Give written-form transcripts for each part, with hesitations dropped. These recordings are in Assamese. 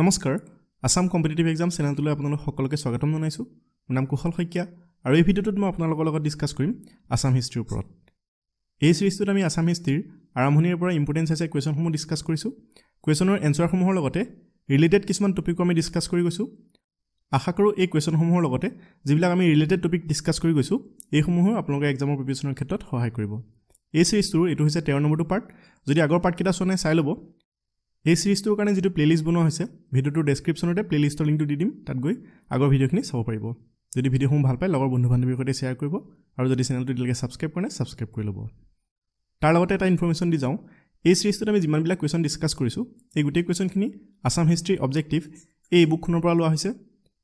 নমস্কাৰ আসাম কম্পিটিটিভ এক্সাম চেনেলটোলৈ আপোনালোক সকলোকে স্বাগতম জনাইছো মোৰ নাম কুশল শইকীয়া আৰু এই ভিডিওটোত মই আপোনালোকৰ লগত ডিসকাস কৰিম আসাম হিষ্ট্ৰীৰ ওপৰত এই সিৰিজটোত আমি আসাম হিষ্ট্ৰীৰ আৰম্ভণিৰ পৰা ইম্পৰ্টেন্স আছে কোৱেচনসমূহ ডিসকাস কৰিছো কোৱেচনৰ এনসাৰসমূহৰ লগতে ৰিলেটেড কিছুমান টপিক আমি ডিসকাস কৰি গৈছো আশা কৰো এই কোৱেচনসমূহৰ লগতে যিবিলাক আমি ৰিলেটেড টপিক ডিসকাস কৰি গৈছো এই সমূহ আপোনালোকৰ এক্সামৰ প্ৰিপাৰেচনৰ ক্ষেত্ৰত সহায় কৰিব এই সিৰিজটোৰ এটো হৈছে 13 নম্বৰটো পাৰ্ট যদি আগৰ পাৰ্ট কিটা শুনে চাই লব এই সিৰিজটোৰ কাৰণে যেটো প্লেলিস্ট বনোৱা হৈছে ভিডিওটোৰ ডেসক্ৰিপচনতে প্লেলিস্টৰ লিংকটো দি দিম তাত গৈ আগৰ ভিডিওখিনি চাব পাৰিব যদি ভিডিওখন ভাল পায় লগৰ বন্ধু-বান্ধৱীৰ সৈতে শেয়াৰ কৰিব আৰু যদি চেনেলটো দিলকে সাবস্ক্ৰাইব কৰে সাবস্ক্ৰাইব কৰি লব তাৰ লগতে এটা ইনফৰমেচন দি যাও এই সিৰিজটোত আমি যিমানবিলাক কোৱেচন ডিসকাস কৰিছো এই গুটেই কোৱেচনখিনি আসাম হিষ্ট্ৰী অবজেক্টিভ এই বুকখনৰ পৰা লোৱা হৈছে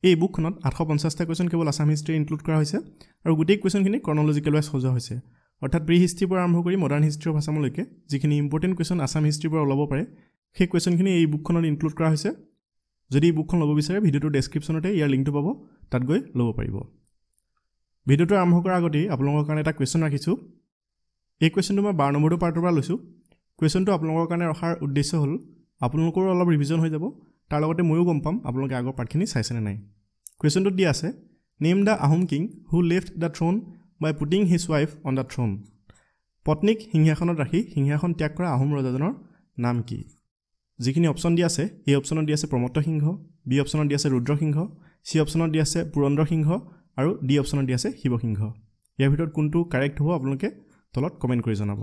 এই বুকখনত 850 টা কোৱেচন কেৱল আসাম হিষ্ট্ৰী ইনক্লুড কৰা হৈছে আৰু গুটেই কোৱেচনখিনি ক্ৰনলজিকেল ওয়াইজ সজোৱা হৈছে অৰ্থাৎ প্ৰি হিষ্ট্ৰী পৰা আৰম্ভ কৰি মডাৰ্ণ হিষ্ট্ৰী ভাষামলৈকে যিখিনি ইম্পৰ্টেন্ট কোৱেচন আসাম হিষ্ট্ৰী পৰা ওলাব পাৰে সেই কোৱেচনখিনি এই বুকখনত ইনক্লুড কৰা হৈছে যদি বুকখন ল'ব বিচাৰে ভিডিওটো ডেসক্ৰিপচনতে ইয়াৰ লিংকটো পাব তাত গৈ ল'ব পাৰিব ভিডিওটো আৰম্ভ কৰাৰ আগতে আপোনালোকৰ কাৰণে এটা কোৱেচন ৰাখিছো এই কোৱেচনটো মই 12 নম্বৰটো পাৰ্টৰ পৰা লৈছো কোৱেচনটো আপোনালোকৰ কাৰণে ৰখাৰ উদ্দেশ্য হ'ল আপোনালোকৰ অলপ ৰিভিজন হৈ যাব তাৰ লগতে ময়ো গম পাম আপোনালোকে আগৰ পাঠখিনি চাইছেনে নাই কোৱেচনটো দি আছে name the Ahom king who left the throne by putting his wife on the throne পটনিক সিংহাসনত ৰাখি সিংহাসন ত্যাগ কৰা আহোম ৰজাজনৰ নাম কি যিখিনি অপশন দি আছে এই অপশনত দি আছে প্ৰমত্ত সিংহ বি অপশনত দি আছে ৰুদ্ৰ সিংহ সি অপশনত দি আছে পুৰন্দ্ৰ সিংহ আৰু ডি অপশনত দি আছে শিৱ সিংহ ইয়াৰ ভিতৰত কোনটো কাৰেক্ট হ'ব আপোনালোকে তলত কমেন্ট কৰি জনাব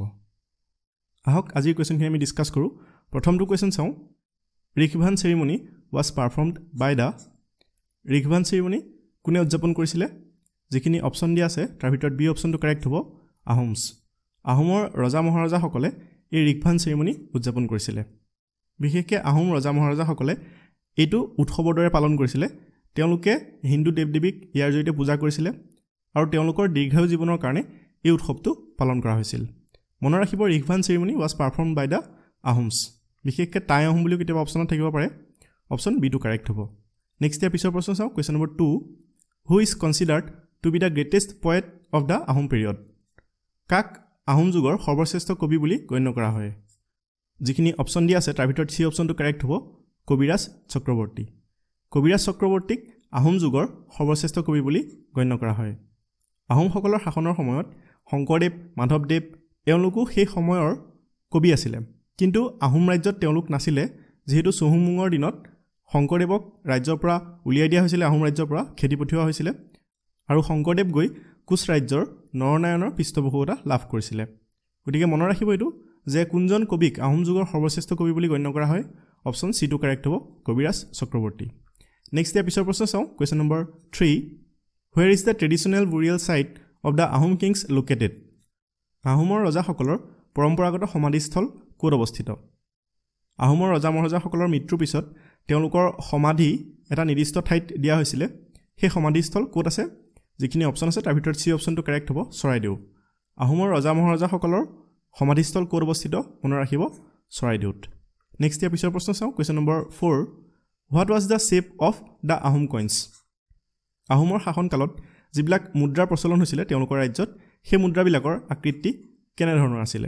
আহক আজিৰ কোৱেচনখিনি আমি ডিসকাস কৰো প্ৰথমটো কোৱেচন চাও ৰিখভান সেৰিমনি was performed by the ৰিখভান সেৰিমনি কোনে উদযাপন কৰিছিল যিখিনি অপশন দি আছে তাৰ ভিতৰত বি অপশনটো কাৰেক্ট হ'ব আহোমস আহোমৰ ৰজা মহাৰজা সকলে এই ৰিখভান সেৰিমনি উদযাপন কৰিছিল বিশেষকৈ আহোম ৰজা মহাৰজা সকলে এটো উৎসৱৰ দৰে পালন কৰিছিল তেওঁলোকে হিন্দু দেৱদেৱীক ইয়াৰ জৰিয়তে পূজা কৰিছিল আৰু তেওঁলোকৰ দীৰ্ঘায়ু জীৱনৰ কাৰণে এই উৎসৱটো পালন কৰা হৈছিল মনত ৰাখিব Rikhvan ceremony was performed by the Ahoms বিশেষকৈ টাই আহোম বুলি কিটা অপচনত থাকিব পাৰে অপচন বি টু কাৰেক্ট হ'ব নেক্সট এপিছৰ প্ৰশ্ন চাও question number 2 who is considered to be the greatest poet of the Ahom period কাক আহোম যুগৰ সৰ্বশ্ৰেষ্ঠ কবি বুলি গণ্য কৰা হয় যিখিনি অপশন দি আছে তাৰ ভিতৰত সি অপশনটো কাৰেক্ট হ'ব কবিৰাজ চক্ৰৱৰ্তী কবিৰাজ চক্ৰৱৰ্তীক আহোম যুগৰ সৰ্বশ্ৰেষ্ঠ কবি বুলি গণ্য কৰা হয় আহোম সকলৰ শাসনৰ সময়ত শংকৰদেৱ মাধৱদেৱ তেওঁলোকো সেই সময়ৰ কবি আছিল কিন্তু আহোম ৰাজ্যত তেওঁলোক নাছিলে যেহেতু চহুমুঙৰ দিনত শংকৰদেৱক ৰাজ্যৰ পৰা উলিয়াই দিয়া হৈছিল আহোম ৰাজ্যৰ পৰা খেদি পঠিওৱা হৈছিল আৰু শংকৰদেৱ গৈ কোচ ৰাজ্যৰ নৰনাৰায়ণৰ পৃষ্ঠপোষকতা লাভ কৰিছিল গতিকে মনত ৰাখিব এটো যে কোনজন কবিক আহোম যুগৰ সৰ্বশ্ৰেষ্ঠ কবি বুলি গণ্য কৰা হয় অপচন সি টু কাৰেক্ট হ'ব কবিৰাজ চক্ৰৱৰ্তী নেক্সট এপিছৰ প্ৰশ্ন চাও question number 3 where is the traditional burial site of the Ahom kings located আহোমৰ ৰজাসকলৰ পৰম্পৰাগত সমাধিস্থল ক'ত অৱস্থিত আহোমৰ ৰজা মহাৰজাসকলৰ মৃত্যুৰ পিছত তেওঁলোকৰ সমাধি এটা নিৰ্দিষ্ট ঠাইত দিয়া হৈছিল সেই সমাধিস্থল ক'ত আছে যিখিনি অপচন আছে তাৰ ভিতৰত সি অপচনটো কাৰেক্ট হ'ব চৰাইদেউ আহোমৰ ৰজা মহাৰজাসকলৰ সমাধিস্থল ক'ত অৱস্থিত মনত ৰাখিব চৰাইদেউত নেক্সট এপিছৰ প্ৰশ্ন চাও question number 4 what was the shape of the Ahom coins আহোমৰ শাসন কালত যিবিলাক মুদ্ৰা প্ৰচলন হৈছিল তেওঁলোকৰ ৰাজ্যত সেই মুদ্ৰাবিলাকৰ আকৃতি কেনে ধৰণৰ আছিল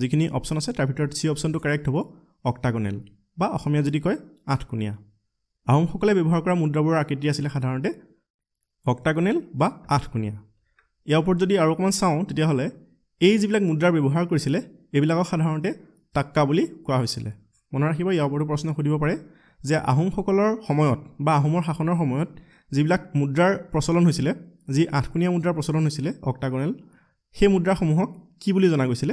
যিখিনি অপচন আছে তাৰ ভিতৰত সি অপচনটো কাৰেক্ট হ'ব অক্টাগনেল বা অসমীয়া যদি কয় আঠকোণীয়া আহোম সকলে ব্যৱহাৰ কৰা মুদ্ৰাবোৰৰ আকৃতি আছিল সাধাৰণতে অক্টাগনেল বা আঠকোণীয়া ইয়াৰ ওপৰত যদি আৰু অকমান চাও তেতিয়া হলে এই যিবিলাক মুদ্ৰা ব্যৱহাৰ কৰিছিল এইবিলাকক সাধাৰণতে টাক্কা বুলি কোৱা হৈছিল মনত ৰাখিব ইয়াৰ ওপৰত প্ৰশ্ন সুধিব পাৰে যে আহোম সকলৰ সময়ত বা আহোমৰ শাসনৰ সময়ত যিবিলাক মুদ্ৰাৰ প্ৰচলন হৈছিল যি আঠকোণীয়া মুদ্ৰাৰ প্ৰচলন হৈছিল অক্টাগনেল সেই মুদ্ৰাসমূহক কি বুলি জনা গৈছিল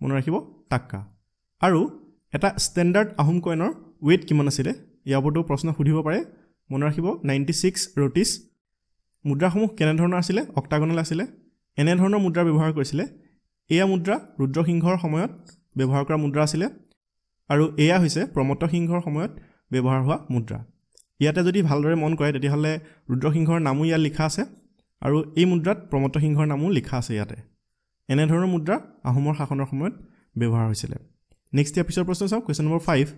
মনত ৰাখিব টাক্কা আৰু এটা ষ্টেণ্ডাৰ্ড আহোম কয়েনৰ ওয়েট কিমান আছিল ইয়াৰ ওপৰত প্ৰশ্ন সুধিব পাৰে মনত ৰাখিব 96 ৰুপিছ মুদ্ৰাসমূহ কেনে ধৰণৰ আছিল অক্টাগনেল আছিল এনে ধৰণৰ মুদ্ৰা ব্যৱহাৰ কৰিছিল এয়া মুদ্ৰা ৰুদ্ৰসিংহৰ সময়ত ব্যৱহাৰ কৰা মুদ্ৰা আছিল আৰু এয়া হৈছে প্ৰমত্ত সিংহৰ সময়ত ব্যৱহাৰ হোৱা মুদ্ৰা ইয়াতে যদি ভালদৰে মন কৰে তেতিয়া হলে ৰুদ্ৰসিংহৰ নামো ইয়াত লিখা আছে আৰু এই মুদ্ৰাত প্ৰমত্ত সিংহৰ নামো লিখা আছে ইয়াতে এনে ধৰণৰ মুদ্ৰা আহোমৰ শাসনৰ সময়ত ব্যৱহাৰ হৈছিল নেক্সট এপিছৰ প্ৰশ্ন চাও question number 5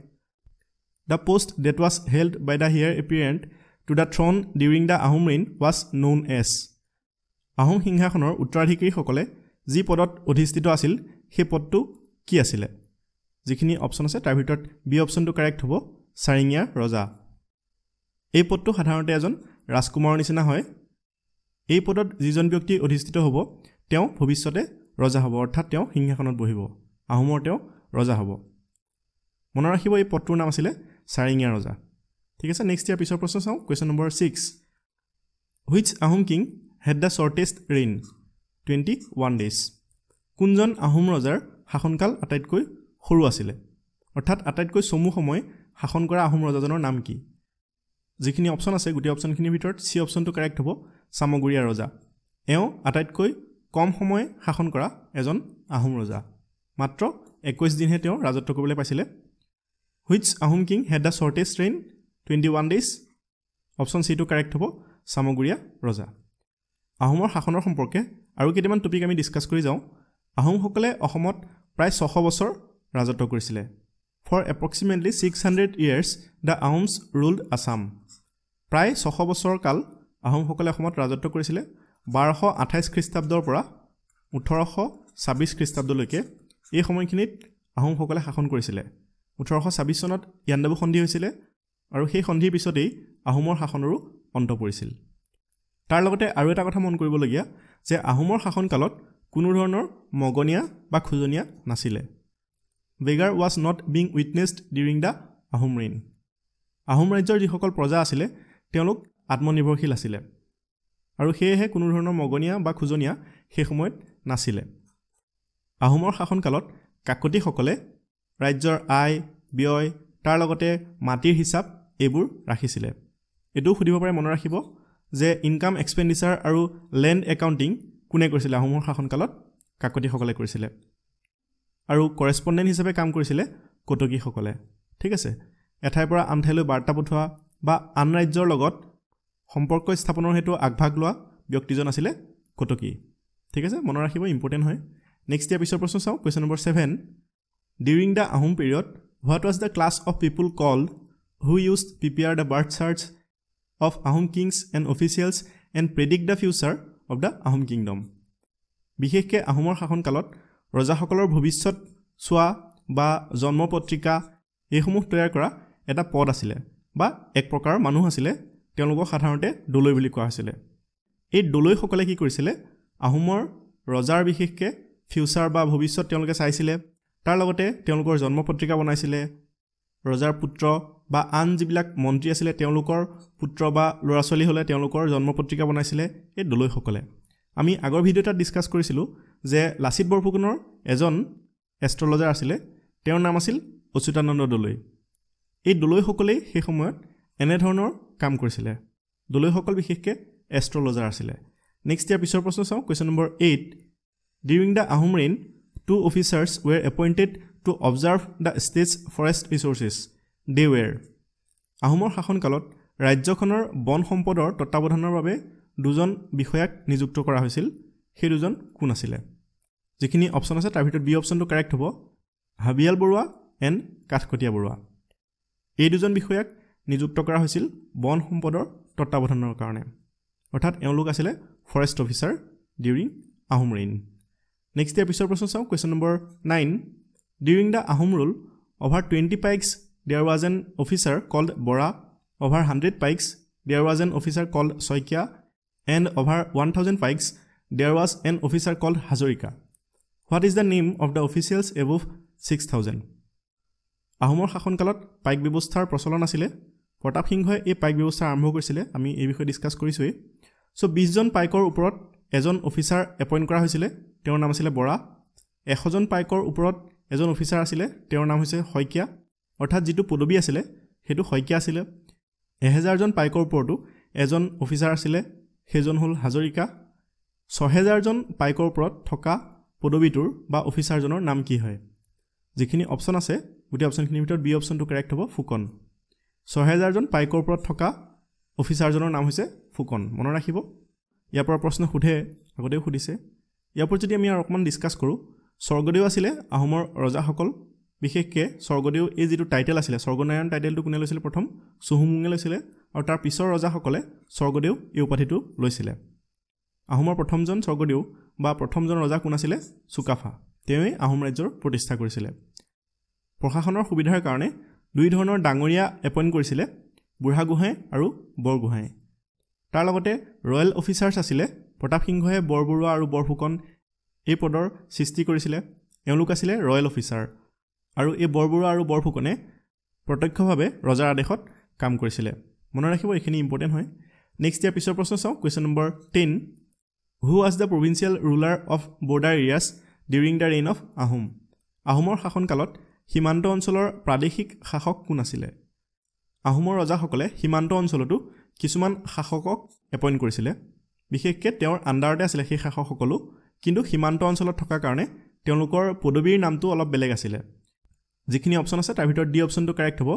the post that was held by the heir apparent to the throne during the Ahom reign was known as Ahom সিংহাসনৰ উত্তৰাধিকাৰী সকলে যি পদত অধিষ্ঠিত আছিল সেই পদটো কি আছিল যিখিনি অপচন আছে তাৰ ভিতৰত বি অপচনটো কাৰেক্ট হ'ব Saringia Roja. A potto Hatanatazon, Raskumar Nisinahoe. A potot Zizon Bukti Odistito Hobo, Teo, Hobisote, Roja Hobo, Tateo, Hingakonot Bohibo, Ahomoteo, Roja Hobo. Monorahibo Potuna Masile, Saringia Roja. Take us a next year piece of process. Question number 6. Which Ahom king had the shortest reign? 21 days. Kunjon Ahom Rojar, Hakonkal Atatkoi, Horuasile. Or Tat Atatkoi Somuhomoi, Hakonkora Ahom Rojazono Namki. Zikini option as a good option kinibitor, C option to correct hobo, Samuguria Roja. Eo Atatkoi, Com Homoi, Hakonkora, Azon, Ahom Roja. Matro, Equest Dinheteo, Razatokole Pasile. Which Ahom king had the shortest reign? 21 days. Option C to correct hobo, Samuguria Roja. Ahomor Hakonor Homporke, Arukitaman topic ami discuss Kurizo. Ahom Hokale, Ahomot, Price Sohobosor, Rajato Kurisile. For approximately 600 years, the Ahoms ruled Assam. Price Sohobosor Kal, Ahom Hokale Homot Rajato Kurisile, Barho Atais Christab Dorpora, Utoroho, Sabis Christab Doluke, Ehomonkinit, Ahom Hokale Hakon Kurisile, Utoroho Sabisonot, Yandabu Hondi Husile, Aruhe Hondi Bisodi, Ahomor Hakonoru, Ontopoisil. Tarlote Areta Gotamon Kuribologia, the Ahomor Hakon Kalot. কোনো ধৰণৰ মগনিয়া বা খুজনিয়া নাছিলে বেগাৰ was not being witnessed during the Ahom reign Ahom ৰাজ্যৰ যিসকল প্ৰজা আছিলে তেওঁলোক আত্মনিৰ্ভৰশীল আছিলে আৰু হেহে কোনো ধৰণৰ মগনিয়া বা খুজনিয়া সেই সময়ত নাছিলে আহোমৰ শাসন কালত কাকতি সকলে ৰাজ্যৰ আয় ব্যয় তাৰ লগতে মাটিৰ হিচাপ এবোৰ ৰাখিছিলে এটো খুদিব পাৰে মন ৰাখিব যে ইনকাম এক্সপেন্ডিচাৰ আৰু ল্যান্ড একাউন্টিং কোনে কৰিছিল আহোমৰ শাসন কালত কাকতি সকলে কৰিছিল আৰু কৰেসপন্ডেন্ট হিচাপে কাম কৰিছিল কটকী সকলে ঠিক আছে এঠাইৰ পৰা আনঠাইলৈ বাৰ্তা পঠোৱা বা আন ৰাজ্যৰ লগত সম্পৰ্ক স্থাপনৰ হেতু আগভাগ লোৱা ব্যক্তিজন আছিল কটকী ঠিক আছে মন ৰাখিব ইম্পৰ্টেন্ট হয় নেক্সট ইয়াৰ পিছৰ প্ৰশ্ন চাও question number 7 during the Ahom period what was the class of people called who used prepare the birth charts of Ahom kings and officials and predict the future of the Ahom kingdom. Biheke Ahomor Hakon Kalot, Roja Hokolor Bhubisot, Swa, Ba, Zonmo Potrika, Ehomuk Toyakora, at a podasile, Ba, Ekprokar, Manuhasile, Telugo Hatante, Dolovilicasile. A Dolo Hokoleki Kurisile, Ahomor, Rojar Biheke, Fusar Ba, Bhubisot Telgas Isile, Tarlote, Telugor Zonmo Potrika Bonasile, Rojar Putro, Ba Anziblak Montiasile, Telukor, Putra ba lorasoli hole teolokor jonmo potrika banaisile e doloi hokole ami agor video ta discuss korisilu je lasit borfukunor ejon astrologer asile teo naam asil ochutanand doloi ei doloi hokole he samayot ene dhornor kaam korisile doloi hokol bisheshe astrologer asile next year pisor proshno chao question number 8 during the Ahom reign two officers were appointed to observe the state's forest resources they were ahomor hakon kalot ৰাজ্যখনৰ বন সম্পদৰ তত্ত্বাবধানৰ বাবে দুজন বিষয়াক নিযুক্ত কৰা হৈছিল সেই দুজন কোন আছিলে যিখিনি অপচন আছে তাৰ ভিতৰত বি অপচনটো কাৰেক্ট হ'ব হাবিয়াল বৰুৱা এণ্ড কাঠকটিয়া বৰুৱা এই দুজন বিষয়াক নিযুক্ত কৰা হৈছিল বন সম্পদৰ তত্ত্বাবধানৰ কাৰণে অৰ্থাৎ এওঁলোক আছিলে forest officer during Ahom reign next ইয়াৰ পিছৰ প্ৰশ্ন চাও question number 9 during the Ahom rule over 20 paiks there was an officer called Bora Over 100 pikes, there was an officer called Saikia, and over 1000 pikes, there was an officer called Hazorika. What is the name of the officials above 6000? Ahomor Hakon Kalot, Pike Bibostar Prosolona Sile, Potap Hinghoe, a Pike Bibostar Amhogur Sile, Ami Evico discuss Korisue. So Bizon Pikor Uprot, Azon officer appoint Krahusile, Teonamasile Bora, Ehozon Pikor Uprot, Azon officer Asile, Teonamuse Hoikia, or Tajitu Pudubi Asile, Hedu Hoikia Sile. 1000 জন পাইকৰ ওপৰটো এজন অফিচাৰ আছিল হেজন হল হাজৰিকা 6000 জন পাইকৰ ওপৰত থকা পদবীটোৰ বা অফিচাৰজনৰ নাম কি হয় যিখিনি অপচন আছে গুটি অপচনখিনিৰ ভিতৰত বি অপচনটো কাৰেক্ট হ'ব ফুকন 6000 জন পাইকৰ ওপৰত থকা অফিচাৰজনৰ নাম হৈছে ফুকন মন ৰাখিব ইয়াৰ পৰা প্ৰশ্ন সুধে আগতে সুধিছে ইয়াৰ পৰা যদি আমি আৰু অকমান ডিসকাস কৰো স্বৰ্গদেউ আছিল আহোমৰ ৰজাসকল বিশেষকে স্বৰ্গদেউ এই যেটো টাইটেল আছিল স্বৰ্গনায়ন টাইটেলটো কোনে লৈছিল প্ৰথম সুহুমুঙে লৈছিল আৰু তাৰ পিছৰ ৰজা সকলে স্বৰ্গদেউ এই উপাধিটো লৈছিল আহোমৰ প্ৰথমজন স্বৰ্গদেউ বা প্ৰথমজন ৰজা কোন আছিল চুকাফা তেওঁ আহোম ৰাজ্যৰ প্ৰতিষ্ঠা কৰিছিল প্ৰশাসনৰ সুবিধাৰ কাৰণে দুই ধৰণৰ ডাঙৰিয়া এপইন্ট কৰিছিলে বুঢ়া গুহাই আৰু বৰ গুহাই তাৰ লগতে ৰয়েল অফিচাৰছ আছিলে প্ৰতাপ সিংহয়ে বৰবৰুৱা আৰু বৰফুকন এই পদৰ সৃষ্টি কৰিছিলে এওঁলোক আছিলে ৰয়েল অফিচাৰ আৰু এই বৰবৰুৱা আৰু বৰফুকনে প্ৰত্যক্ষভাৱে ৰজাৰ আদেশত কাম কৰিছিলে মনত ৰাখিব এখিনি ইম্পৰ্টেন্ট হয় নেক্সট ইয়াৰ পিছৰ প্ৰশ্ন চাও question number 10 who was the provincial ruler of border areas during the reign of Ahom আহোমৰ শাসনকালত হিমান্ত অঞ্চলৰ প্ৰাদেশিক শাসক কোন আছিলে আহোমৰ ৰজাসকলে হিমান্ত অঞ্চলটো কিছুমান শাসকক এপইন্ট কৰিছিলে বিশেষকৈ তেওঁৰ আন্ডাৰতে আছিলে সেই শাসকসকলো কিন্তু হিমান্ত অঞ্চলত থকা কাৰণে তেওঁলোকৰ পদবীৰ নামটো অলপ বেলেগ আছিলে যিখিনি অপচন আছে তাৰ ভিতৰত ডি অপচনটো কাৰেক্ট হ'ব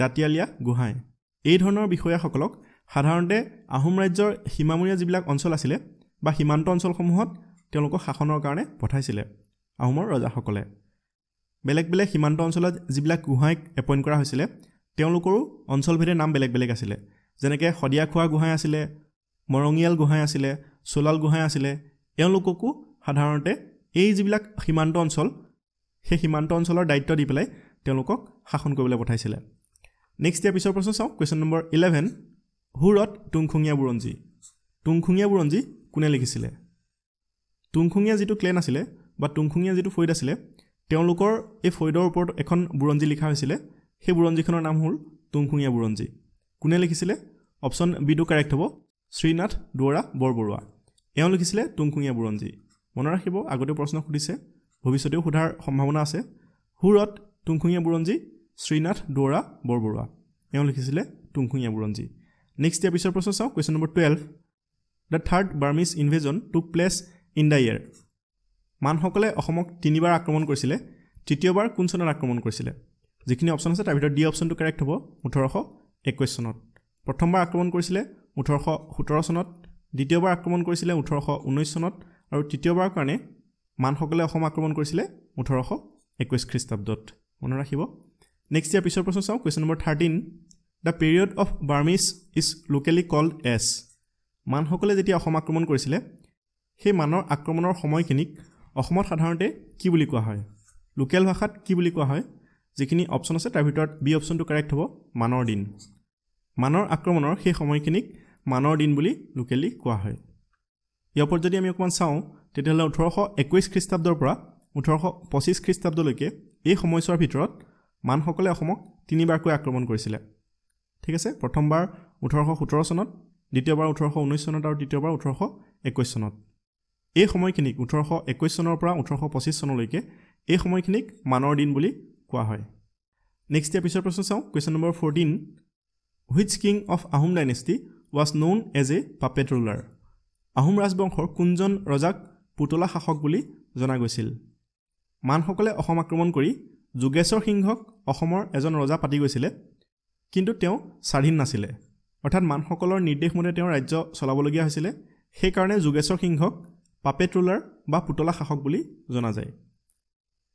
দাতিয়ালিয়া গুহাই এই ধৰণৰ বিষয়াসকলক সাধাৰণতে আহোম ৰাজ্যৰ হিমামুৰীয়া জিবিলাক অঞ্চল আছিলে বা হিমান্ত অঞ্চলসমূহত তেওঁলোকক শাসনৰ কাৰণে পঠাইছিলে আহোমৰ ৰজাসকলে বেলেগ বেলেগ হিমান্ত অঞ্চলত জিবিলাক গুহাইক এপইন্ট কৰা হৈছিলে তেওঁলোকৰো অঞ্চলভেদে নাম বেলেগ বেলেগ আছিলে যেনেকৈ হদিয়াখোৱা গুহাই আছিলে মৰঙিয়াল গুহাই আছিলে সোলাল গুহাই আছিলে এওঁলোককো সাধাৰণতে এই জিবিলাক হিমান্ত অঞ্চল সেই হিমান্ত অঞ্চলৰ দায়িত্ব দি পেলাই তেওঁলোকক শাসন কৰিবলৈ পঠাইছিলে নেক্সট ইয়াৰ পিছৰ প্ৰশ্ন চাও কোৱেশ্চন নম্বৰ 11 হু ৰট টুংখুঙীয়া বুৰঞ্জী কোনে লিখিছিলে টুংখুঙীয়া যেটো ক্লেন আছিলে বা টুংখুঙীয়া যেটো ফৈদ আছিলে তেওঁলোকৰ এই ফৈদৰ ওপৰত এখন বুৰঞ্জী লিখা হৈছিলে সেই বুৰঞ্জীখনৰ নাম হ'ল টুংখুঙীয়া বুৰঞ্জী কোনে লিখিছিলে অপচন বি টো কাৰেক্ট হ'ব শ্ৰীনাথ দুৱৰা বৰবৰুৱা এওঁ লিখিছিলে টুংখুঙীয়া বুৰঞ্জী মনত ৰাখিব আগতে প্ৰশ্ন সুধিছে ভৱিষ্যতেও সুধাৰ সম্ভাৱনা আছে হু ৰট টুংখুঙীয়া বুৰঞ্জী শ্ৰীনাথ দুৱৰা বৰবৰুৱা এওঁ লিখিছিলে টুংখুঙীয়া বুৰঞ্জী নেক্সট ইয়াৰ পিছৰ প্ৰশ্ন চাও question number 12 the third Burmese invasion took place in the year মানসকলে অসমক তিনিবাৰ আক্ৰমণ কৰিছিলে তৃতীয়বাৰ কোন চনত আক্ৰমণ কৰিছিলে যিখিনি অপচন আছে তাৰ ভিতৰত ডি অপচনটো কাৰেক্ট হ'ব 1821 চনত প্ৰথমবাৰ আক্ৰমণ কৰিছিলে 1817 চনত দ্বিতীয়বাৰ আক্ৰমণ কৰিছিলে 1819 চনত আৰু তৃতীয়বাৰৰ কাৰণে মানসকলে অসম আক্ৰমণ কৰিছিলে 1821 খ্ৰীষ্টাব্দত মনত ৰাখিব নেক্সট ইয়াৰ পিছৰ প্ৰশ্ন চাও question number 13 the period of Burmese is locally called as মানসকলে যেতিয়া অসম আক্ৰমণ কৰিছিলে সেই মানৰ আক্ৰমণৰ সময়খিনিক অসমত সাধাৰণতে কি বুলি কোৱা হয় লোকেল ভাষাত কি বুলি কোৱা হয় যিখিনি অপচন আছে তাৰ ভিতৰত বি অপচনটো কাৰেক্ট হ'ব মানৰ দিন মানৰ আক্ৰমণৰ সেই সময়খিনিক মানৰ দিন বুলি লোকেলি কোৱা হয় ইয়াৰ ওপৰত যদি আমি অকমান চাও তেতিয়াহ'লে 1821 খ্ৰীষ্টাব্দৰ পৰা 1825 খ্ৰীষ্টাব্দলৈকে এই সময়ছোৱাৰ ভিতৰত মানসকলে অসমক তিনিবাৰকৈ আক্ৰমণ কৰিছিলে ঠিক আছে প্ৰথমবাৰ 1817 চনত দ্বিতীয়বাৰ 1819 চনত আৰু তৃতীয়বাৰ 1821 চনত এই সময়খিনিক 1821 চনৰ পৰা 1825 চনলৈকে এই সময়খিনিক মানৰ দিন বুলি কোৱা হয় নেক্সট ইয়াৰ পিছৰ প্ৰশ্ন চাও question number 14 which king of Ahom dynasty was known as a puppet ruler আহোম ৰাজবংশৰ কোনজন ৰজাক পুতলা শাসক বুলি জনা গৈছিল মানসকলে অসম আক্ৰমণ কৰি যোগেশ্বৰ সিংহক অসমৰ এজন ৰজা পাতি গৈছিল কিন্তু তেওঁ স্বাধীন নাছিলে অৰ্থাৎ মানসকলৰ নিৰ্দেশ মতে তেওঁ ৰাজ্য চলাবলগীয়া হৈছিল সেই কাৰণে যোগেশ্বৰ সিংহক পাপেট ৰুলাৰ বা পুতলা শাসক বুলি জনা যায়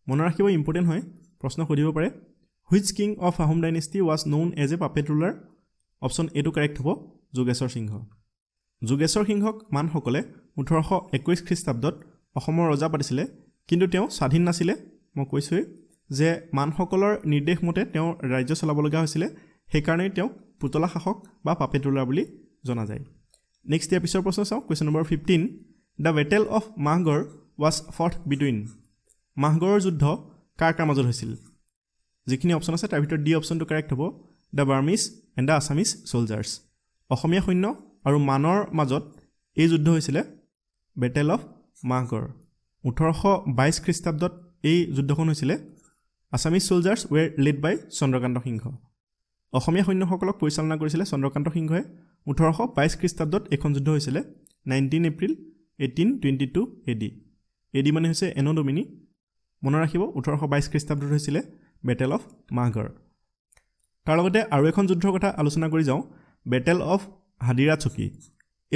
মনত ৰাখিব ইম্পৰ্টেন্ট হয় প্ৰশ্ন সুধিব পাৰে which king of Ahom dynasty was known as a puppet ruler option A টো কাৰেক্ট হ'ব যোগেশ্বৰ সিংহ যোগেশ্বৰ সিংহক মানসকলে 1821 খ্ৰীষ্টাব্দত অসমৰ ৰজা পাতিছিলে কিন্তু তেওঁ স্বাধীন নাছিলে মই কৈছোৱে যে মানসকলৰ নিৰ্দেশ মতে তেওঁ ৰাজ্য চলাবলগীয়া হৈছিল সেই কাৰণে তেওঁ পুতলা শাসক বা পাপেট ৰুলাৰ বুলি জনা যায় নেক্সট ইয়াৰ পিছৰ প্ৰশ্ন চাও question number 15 the battle of Mahgarh was fought between মাংগৰৰ যুদ্ধ কাৰ কাৰ মাজত হৈছিল যিখিনি অপচন আছে তাৰ ভিতৰত ডি অপচনটো কাৰেক্ট হ'ব the Burmese and the Assamese soldiers অসমীয়া সৈন্য আৰু মানৰ মাজত এই যুদ্ধ হৈছিল বেটেল অফ মাংগৰ 1822 খ্ৰীষ্টাব্দত এই যুদ্ধখন হৈছিল Assamese soldiers were led by Chandrakanta Singha অসমীয়া সৈন্যসকলক পৰিচালনা কৰিছিল চন্দ্ৰকান্ত সিংহই 1822 খ্ৰীষ্টাব্দত এখন যুদ্ধ হৈছিল 19 এপ্ৰিল 1822 AD AD মানে হৈছে এন ডমিনি মনত ৰাখিব 1822 খ্ৰীষ্টাব্দত হৈছিল বেটেল অফ মাংগৰ তাৰ লগতে আৰু এখন যুদ্ধৰ কথা আলোচনা কৰি যাওঁ বেটেল অফ হাদিৰা চুকি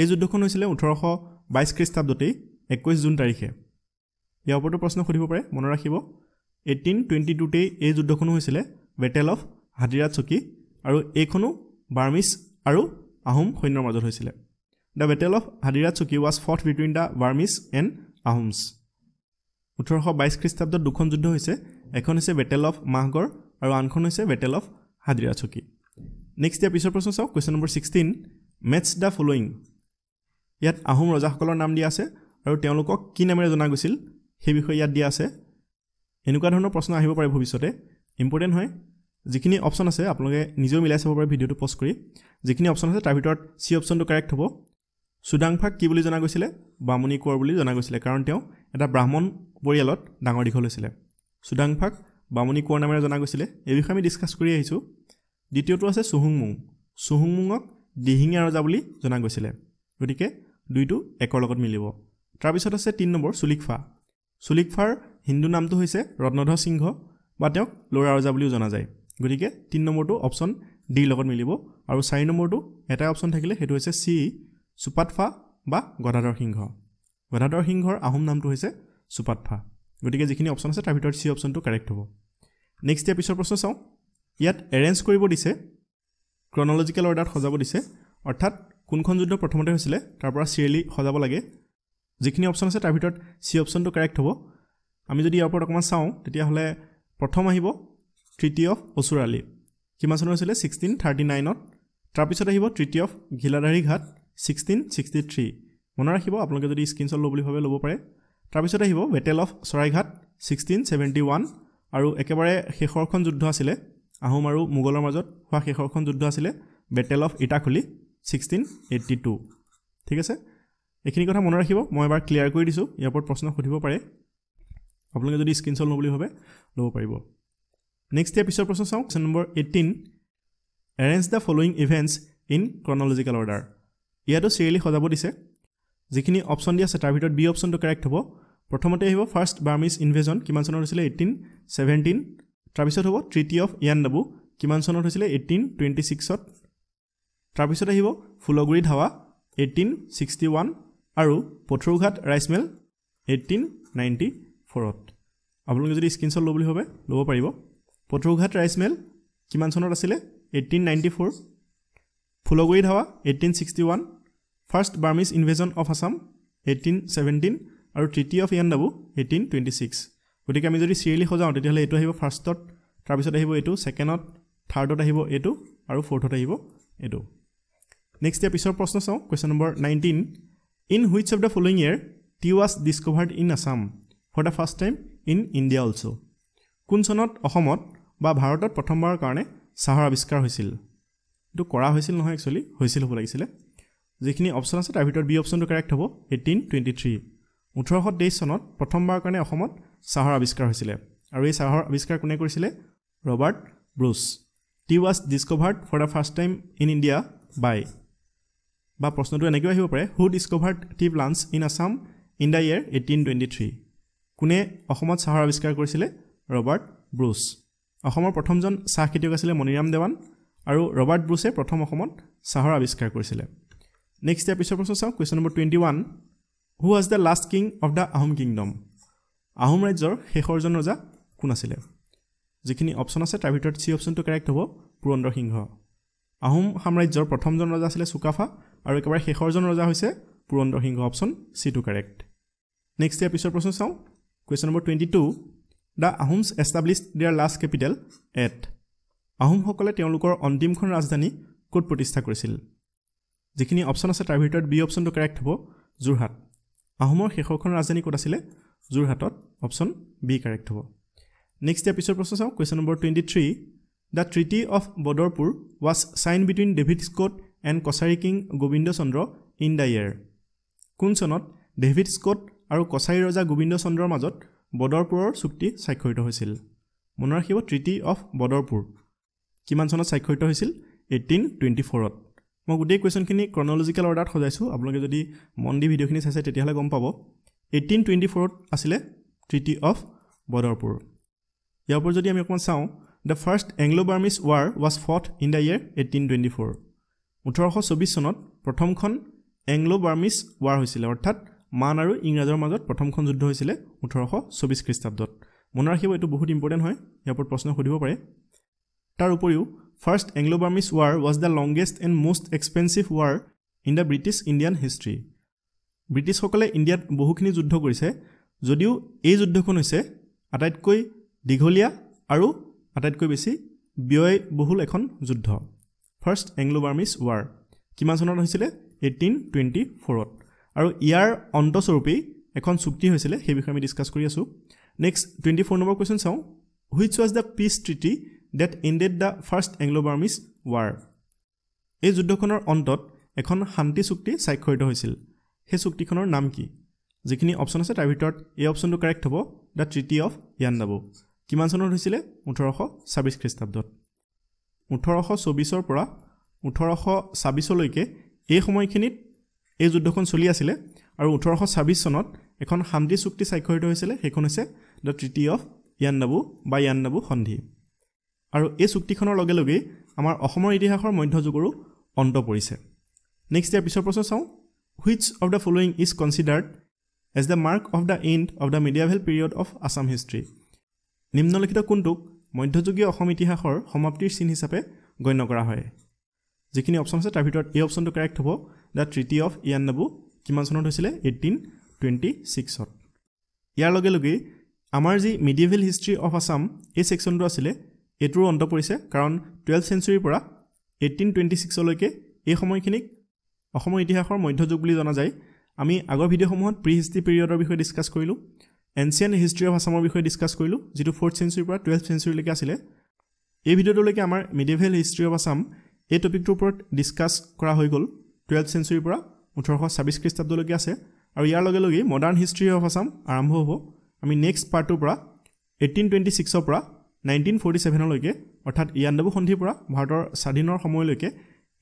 এই যুদ্ধখন হৈছিল 1822 খ্ৰীষ্টাব্দতেই 21 জুন তাৰিখে ইয়াৰ ওপৰতো প্ৰশ্ন সুধিব পাৰে মনত ৰাখিব 1822 তেই এই যুদ্ধখন হৈছিল বেটেল অফ হাদিৰা চুকি আৰু এইখনো বাৰ্মিজ আৰু আহোম সৈন্যৰ মাজত হৈছিল the battle of Hadira চুকি was fought between the Burmese and Ahoms 1822 খ্ৰীষ্টাব্দত দুখন যুদ্ধ হৈছে এখন হৈছে বেটেল অফ মাংগৰ আৰু আনখন হৈছে battle of Hadira Chuki. Next step is question number 16. Match the following. Yet Ahom Raja Color Nam Diase, or Teoloko, Kinamere Donagusil, Hebikoya Diase, Enucano Persona Hebopare Pubisote, important way. Zikini option as a upload Nizomilas video to post Korea. Zikini option as a type C option to correct hobo. Sudanpak Kibulis on Agosile, Bamuni Corbulis on Agosile Caranteo, and a Brahmon Borealot, Dangodicole. Sudanpak, Bamuni Cornamer on Agosile, Evihami discuss Korea issue. Ditio was a Suhumung. Suhumungok, Dihinga Razabuli, Zonagosile. Gotike, due to Ecologot Milivo. Travisota set in number Sulikfa. Sulikfar, Hindu Namto Hise, Rodnodha Singho, Batok, Laura Razabuli Zonazai. Gotike, Tin number two option D Logot Milivo, our sign number two, at option Tagle, it was a C. Supatfa ba Godador Hingho. Godador Hinghor Ahom Namto Hise, Supatfa. Gotike, the kini option set, Travitor C option to correct. Next step is a process. Yet arrange koribo dise chronological order hojabo dise orthat kunkhon juddho prothomete hoisile tar pora serially hojabo lage jikini option ase tar bhitor c option to correct hobo ami jodi iapor okman sao tetia hole prothom ahibo treaty of osurali kima son hoisile 1639 ot tar pisot ahibo treaty of ghiladari ghat 1663 mon rakhibo apnaloke jodi screenshot lobuli bhabe lobo pare tar pisot ahibo battle of sorai ghat 1671 aru ekebare shekhor khon juddho asile Ahom aru Mugolor major hua shekhorkhon juddho asile Battle of Itakuli 1682 ঠিক আছে এখিনি কথা মনে রাখিব মই এবাৰ ক্লিয়াৰ কৰি দিছো ইয়াৰ প্ৰশ্ন সুধিব পাৰে আপোনালোকে যদি স্ক্ৰিনশ্বট লবলৈ হবে লব পাৰিব নেক্সট এপিছৰ প্ৰশ্ন চাওক number 18 arrange the following events in chronological order ইয়াটো সিৰিয়ালি সজাব দিছে যিখিনি অপচন দিয়া আছে তাৰ ভিতৰত বি অপচনটো কাৰেক্ট হ'ব প্ৰথমতে আহিব ফাৰ্স্ট বাৰ্মিজ ইনভেজন কিমান চনৰ হৈছিল 1817 Travisot hobo Treaty of Yandabo kiman sonot hoisile 1826 ot Travisot ahibo Fulguri Dhawa 1861 aru Potroghat rice mill 1894 ot apnaloge jodi screenshot lobuli hobe lobo paribo Potroghat rice mill kiman sonot asile 1894 Fulguri Dhawa 1861 First Burmese invasion of Assam 1817 aru Treaty of Yandabo 1826 গটিকে আমি যদি সিরিয়ালি খোজাও তেতিয়ালে এটো আহিব ফার্স্ট অট তাৰ পিছত আহিব এটো সেকেন্ড অট থাৰ্ড অট আহিব এটো আৰু ফোৰ্থ অট আহিব এটো নেক্সট এপিছৰ প্ৰশ্ন চাও question number 19 in which of the following year tea was discovered in Assam for the first time in India also কোন চনত অসমত বা ভাৰতত প্ৰথমবাৰৰ কাৰণে চাহৰ আৱিষ্কাৰ হৈছিল এটো কৰা হৈছিল নহয় একচুয়ালি হৈছিল হ'ব লাগিছিল যিখিনি অপচন আছে তাৰ ভিতৰত বি অপচনটো কাৰেক্ট হ'ব 1823 1823 চনত প্ৰথমবাৰৰ কাৰণে অসমত Sahar Abiskar Hisile. Away Sahar Abiskar Kunekorisile, Robert Bruce. Tea was discovered for the first time in India by Baposno to Negua, who discovered tea plants in Assam in the year 1823. Kune Ahomad Sahar Abiskar Korisile, Robert Bruce. Ahomad Protomson Sakitokasile Moniram Devan, Aru Robert Bruce Protom Ahomad Sahar Abiskar Korisile. Next episode of question number 21. Who was the last king of the Ahom Kingdom? Ahom Rajor, Hehorjan Roja, Kunasile. Zikini option as a travitor C option to correct hobo, Purondor Hingho. Ahom Hamrajor, Protomjon Roja Sile Sukafa, are recover Hehorjan Roja Huse, Purondor Hingho option C to correct. Next episode process sound. Question number 22. The Ahoms established their last capital at Ahom Hokole Teolukor on Dimkon Rajdhani, Kot Potistha Korisil. Zikini option as a travitor B option to correct hobo, Zurhat. Ahomor Hehorkhon Rajdhani Kotasile. Zurhatot, option B correct. Next episode process of question number 23. The Treaty of Bodorpur was signed between David Scott and Kosari King Gubindo Sondro in the year. Kunsonot, David Scott aru Kosari Roja Gubindo Sondro majot Bodorpuror sukti saikhoito hoisil. Monarchibo Treaty of Bodorpur. Kiman sonot saikhoito hoisil 1824 ot. Moi gotei question kini chronological order hojaisu apnaloke jodi mondi video kini saise tetia hole gom pabo. 1824 asile Treaty of Bodorpur. Yapor jodi ami okon sao the First Anglo-Burmese War was fought in the year 1824. 1824 sonot prothom khon Anglo-Burmese War hoisile orthat man aru ingrajor majot prothom khon juddho hoisile 1824 খ্রিস্টাব্দত. মন ৰাখিব এটো বহুত ইম্পৰ্টেন্ট হয় ইয়াপৰ প্ৰশ্ন সুধিব পাৰে তাৰ উপৰিও First Anglo-Burmese War was the longest and most expensive war in the British Indian history. British Hokale India বহুখিনি যুদ্ধ কৰিছে যদিও এই যুদ্ধখন হৈছে আটাইতকৈ দীঘলীয়া আৰু আটাইতকৈ বেছি ব্যয় বহুল এখন যুদ্ধ ফাৰ্স্ট এংলো-বাৰ্মিজ ওয়াৰ কিমান সনত হৈছিল 1824 আৰু ইয়াৰ অন্তস্বৰূপে এখন চুক্তি হৈছিল সেই বিষয়ে আমি ডিসকাস কৰি আছো নেক্সট 24 নম্বৰ কোৱেশ্চন চাও which was the peace treaty that ended the first Anglo-Burmese war এই যুদ্ধখনৰ অন্তত এখন শান্তি চুক্তি স্বাক্ষৰিত হৈছিল সেই চুক্তিখনৰ নাম কি যিখিনি অপচন আছে তাৰ ভিতৰত এই অপচনটো কাৰেক্ট হ'ব the treaty of Yandabo কিমান চনত হৈছিল 1826 খ্ৰীষ্টাব্দত 1824 পৰা 1826 লৈকে এই সময়খিনিত এই যুদ্ধখন চলি আছিল আৰু 1826 চনত এখন শান্তি চুক্তি স্বাক্ষৰিত হৈছিল সেইখন হৈছে the treaty of Yandabo বা Yandabo সন্ধি আৰু এই চুক্তিখনৰ লগে লগে আমাৰ অসমৰ ইতিহাসৰ মধ্যযুগৰ অন্ত পৰিছে নেক্সট ইয়াৰ পিছৰ প্ৰশ্ন চাও which of the following is considered as the mark of the end of the medieval period of Assam history নিম্নলিখিত কোনটোক মধ্যযুগীয় অসম ইতিহাসৰ সমাপ্তিৰ চিন হিচাপে গণ্য কৰা হয় যিখিনি অপচন আছে তাৰ ভিতৰত এই অপচনটো কাৰেক্ট হ'ব the treaty of Yandabo কিমান চনত হৈছিল 1826 ত ইয়াৰ লগে লগে আমাৰ যি medieval history of Assam এই সেকশনটো আছিল এটৰ অন্ত পৰিছে কাৰণ 12th century পৰা 1826 লৈকে এই সময়খিনিক অসমৰ ইতিহাসৰ মধ্যযুগ বুলি জনা যায় আমি আগৰ ভিডিঅ'সমূহত প্ৰিহিষ্ট্ৰি পিৰিয়ডৰ বিষয়ে ডিসকাস কৰিলো Ancient history of Assam বিষয়ে ডিসকাস কৰিলো যেটো 4th century পৰা 12th century লৈকে আছিল এই ভিডিঅ'টো লৈকে আমাৰ medieval history of Assam এই টপিকটোৰ ওপৰত ডিসকাস কৰা হৈ গ'ল 12th century পৰা 1826 খ্ৰীষ্টাব্দ লৈকে আছে আৰু ইয়াৰ লগে লগে modern history of Assam আৰম্ভ হ'ব আমি নেক্সট পাৰ্টৰ পৰা 1826 পৰা 1947 লৈকে অৰ্থাৎ ইয়াণ্ডাবু সন্ধি পৰা ভাৰতৰ স্বাধীনৰ সময়লৈকে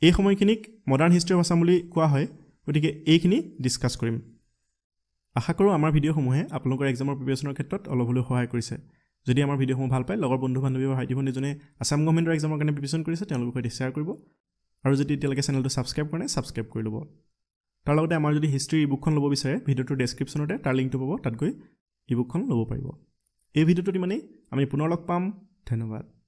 এই সময়খিনিক modern history of Assam বুলি কোৱা হয় গতিকে এইখিনি ডিসকাস কৰিম আশা কৰো আমাৰ ভিডিঅ'সমূহে আপোনালোকৰ এক্সামৰ প্ৰিপাৰেচনৰ ক্ষেত্ৰত অলপ হলেও সহায় কৰিছে যদি আমাৰ ভিডিঅ'সমূহ ভাল পায় লগৰ বন্ধু বান্ধৱী বা ভাইটি ভনীজনে আসাম গভৰ্ণমেণ্টৰ এক্সামৰ কাৰণে প্ৰিপাৰেচন কৰিছে তেওঁলোকক এটি শেয়াৰ কৰিব আৰু যদি এতিয়ালৈকে চেনেলটো সাবস্ক্ৰাইব কৰা নাই সাবস্ক্ৰাইব কৰি লব তাৰ লগতে আমাৰ যদি হিষ্ট্ৰি ইবুকখন ল'ব বিচাৰে ভিডিঅ'টো ডেসক্ৰিপচনতে তাৰ লিংকটো পাব তাত গৈ ইবুকখন ল'ব পাৰিব এই ভিডিঅ'টোত মানে আমি পুনৰ লগ পাম ধন্যবাদ